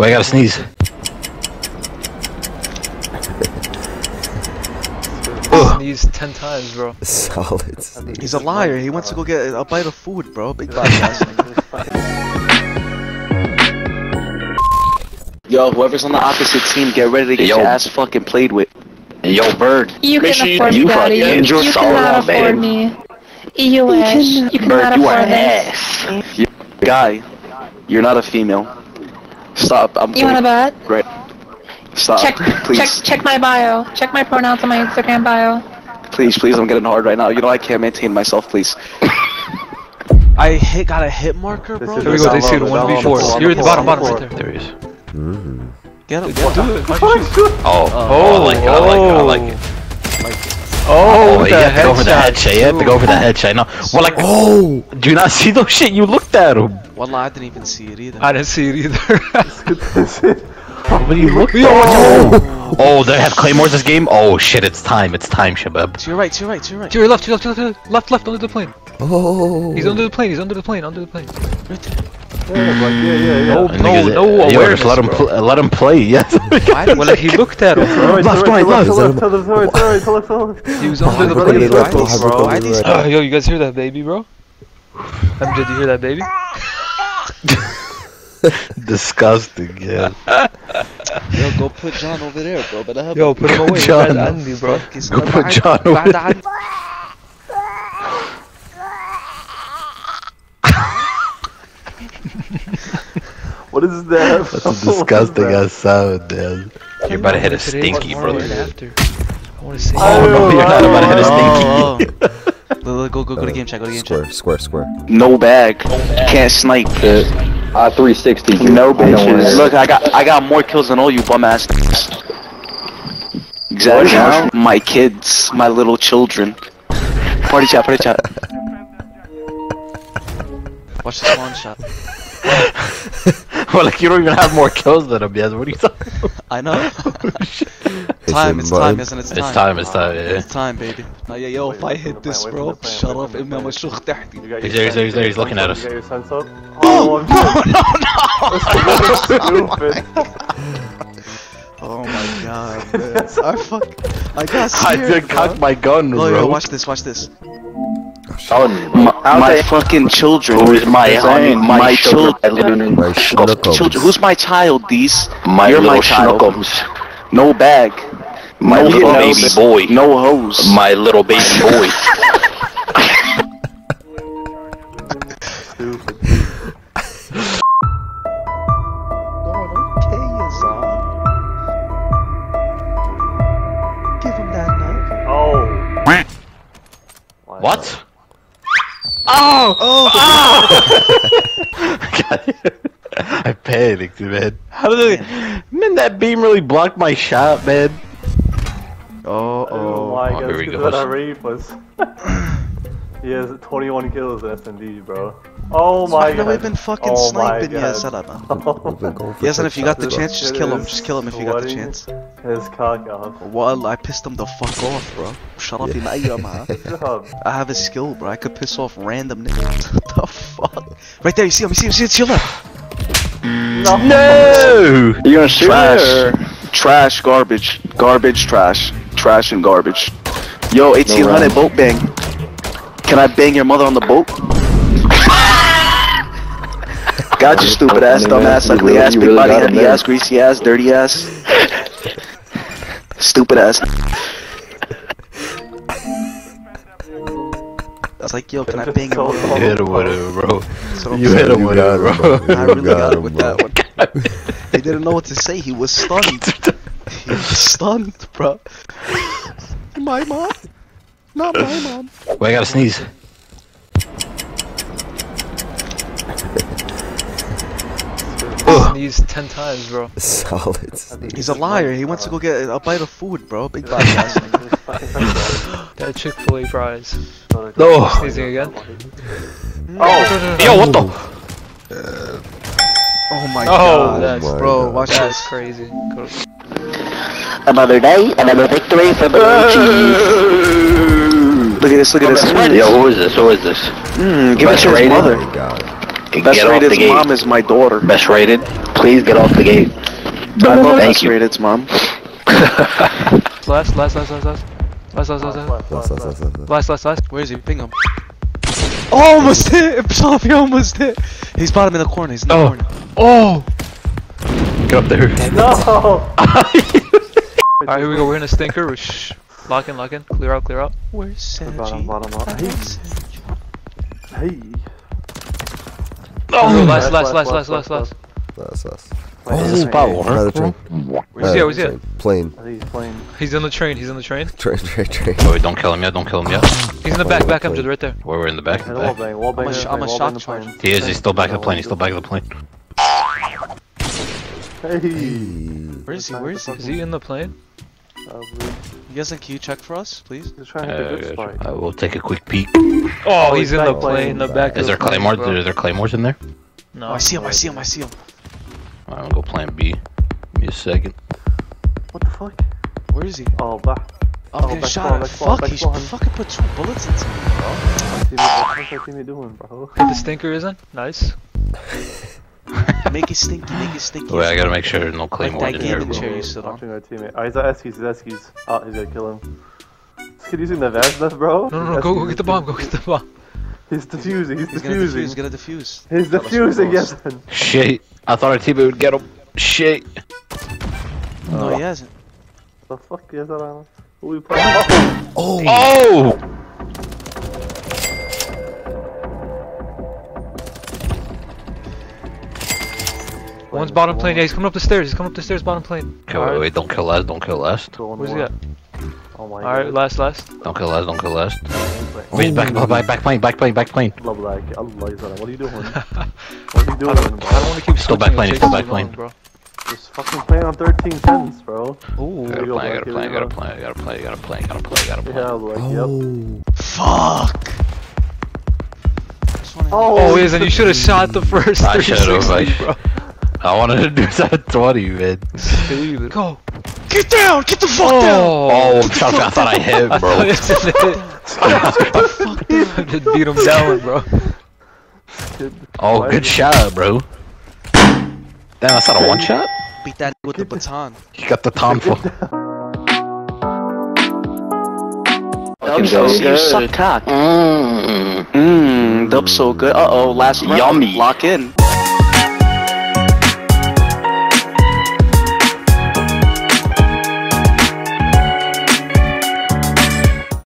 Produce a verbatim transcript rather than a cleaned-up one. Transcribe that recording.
Well, I gotta sneeze. Sneeze ten times, bro. Solid. He's a liar. He wants to go get a bite of food, bro. Big podcast. Yo, whoever's on the opposite team, get ready to get Yo. your ass fucking played with. Yo, Bird. You Make can sure afford you, me, buddy. You, you, you, you cannot afford me. You wish. You cannot afford this. You guy, you're not a female. Stop. I'm you want to bet? Right. Stop. Check, please. Check, check my bio. Check my pronouns on my Instagram bio. Please, please, I'm getting hard right now. You know I can't maintain myself, please. I hit, got a hit marker, bro. Here we go, they see the one v four. You're at the bottom, bottom right there. There he is. Mm. Get him, get him. Oh, holy God, I like it. I like it. Oh, oh, you have to go for the headshot. You have to go for the headshot. No, well, like, oh, do you not see those shit? You looked at him. Well, I didn't even see it either. I didn't see it either. But you looked at oh. oh, they have claymores this game? Oh shit, it's time. It's time, Shabab. To your right, to your right, to your right. To your left, to your left, to your left, left, left, under the plane. Oh. He's under the plane, he's under the plane, under the plane. Right there. Yeah, like, yeah, yeah, yeah. No, no, no awareness, yo, just let him, pl let him play, yes. Why, well, he looked at him. Left, right, left. He was under the plane. Right, bro. Yo, you guys hear that baby, bro? Um, did you hear that baby? Disgusting, yeah. Yo, go put John over there, bro. But I have Yo, put him away. John. Andy, bro. Go put John over there. What is that? That's a disgusting ass sound, dude. You're about to hit a stinky, brother. I want to see. Oh no, you're not about to hit a stinky. Go, go, go, go to game check, go to game check. Square, square, square. No bag. Can't snipe. Uh, three sixty. No bitches. Look, I got, I got more kills than all you bum ass. Exactly. My kids, my little children. Party chat, party chat. Watch this one shot. Well, like, you don't even have more kills than him, yes. What are you talking about? I know. Time, it's time, isn't it? It's time, it's time, yeah. It's time, baby. Now, yeah, yo, if I hit this, bro, shut up. He's there, he's there, he's there, he's looking at us. Oh, no, no, no! Stupid. Oh my God, man. I fuck. I got scared, I did cock my gun, bro. Yo, watch this, watch this. My, my fucking children, who is my honey, my, my children, my children, who's my child? These, my you're my child. Schnuckums. No bag, my no little baby boy, no hose, my little baby boy. Give him that knife. Oh. What? Oh! Oh! Oh. I panicked, man. How did I... Man, that beam really blocked my shot, man. Oh, oh. I don't know why, I guess, because of that replay. He has twenty-one kills in S M D, bro. Oh my God. I've been fucking oh sniping, yeah, shut up, man. Yes, and if you got the chance, just kill him. Just kill him if you got the chance. His cock off. Well, I pissed him the fuck off, bro. Shut up, yeah. Man. I have a skill, bro. I could piss off random niggas. What the fuck? Right there, you see him, you see him, you see him, left. No! no! You're gonna shoot Trash. Her. Trash, garbage. Garbage, trash. Trash and garbage. Yo, eighteen hundred no boat bang. Can I bang your mother on the boat? Got you, stupid ass, dumb ass, ugly ass, big body, heavy ass, greasy ass, dirty ass. Stupid ass. I was like, yo, can I bang your mother on the boat? You hit him with it, bro. So you hit him with it, bro. bro. I really got him with that one. He didn't know what to say, he was stunned. He was stunned, bro. My mom? Not my mom. Well, I gotta sneeze. Sneeze ten times, bro. Solid. He's a liar. He wants to go get a bite of food, bro. Big podcast. That Chick-fil-A fries. No. Sneezing again. Oh. Yo, what the? Uh, oh my oh, God, that's, bro. God. Watch that's this. Crazy. Cool. Another day, another victory for the Look at this, look at this. Yo, who is this? Who is this? Mm, give it to his mother. Best rated's mom is my daughter. Best rated? Please get off the gate. I love best rated's mom. Last, last, last, last, last. Last, last, last, last, last, last, last, last. Where is he? Ping him. Oh, almost hit! He almost hit! He's bottom in the corner, he's in the oh. corner. Oh! Get up there. No! Alright, here we go, we're in a stinker. We're shh. Lock in, lock in. Clear out, clear out. Where's Sanji? Bottom, bottom up. Hey! Hey! Oh! Last, last, last, last, last, last. Last, last. Oh, is this spot warm? Where's he at? Where's he at? Plane. I think he's plane. He's on the train, he's on the train. Train, train, train. Oh, wait, don't kill him yet, don't kill him yet. He's in the back, back up, just right there. Where we're in the back? In the back. Wall bang, wall bang, I'm a shock charge. He is, he's still back of the plane, he's still back of the plane. Hey! Where is he? Where is he? Is he in the plane? You guys can you check for us, please? He's trying to hit a good spot. I will take a quick peek. Oh, he's in the plane, in the back. Is there claymores? Is there claymores in there? No. I see him, I see him, I see him. Alright, I'm gonna go plan B. Give me a second. What the fuck? Where is he? Oh, back. I'm oh, getting back shot. Ball, fuck, ball, he ball. fucking put two bullets into me, bro. What the fuck are you doing, bro? The stinker isn't? Nice. Make it stinky, make it stinky. Wait, I gotta make sure there's no claymore like in here, bro. Chair you sit on. Oh, he's at Eskies, he's at Eskies. Oh, he's gonna kill him. This kid using the vast left, bro? No, no, no, go, go get the bomb, go get the bomb. He's defusing, he's, he's defusing. Gonna defuse, he's gonna defuse. He's defusing, yes. Shit. I thought our teammate would get him. Shit. No, he hasn't. The fuck is that on? Who we playing? Oh! Oh! Oh! One's bottom plane, yeah, he's coming up the stairs, he's coming up the stairs, bottom plane. Okay, wait, wait, don't kill last, don't kill last. Where's he at? Oh my god. Alright, last, last. Don't kill last, don't kill last. Wait, back, back, back plane, back plane, back plane. Love like, I like that. What are you doing? What are you doing? I don't, I don't want to keep still back plane, still back plane. Just fucking playing on thirteen tens, bro. Ooh. Gotta play, gotta play, gotta play, gotta play, gotta play, gotta play, gotta play. Yeah, like, yep. Fuck! Oh, is and you should have shot the first three sixty, bro. I wanted to do that twenty, man. Go! Get down! Get the fuck oh, down! Oh, shut up! I thought I hit, bro. I thought I hit. Just beat him down, bro. Oh, good shot, bro. Damn, that's not a one shot? Beat that with the baton. You got the Tom for. Dub so good. You suck cock. Mmm. Mmm. Dub so good. Uh oh, last round. Yummy. Lock in.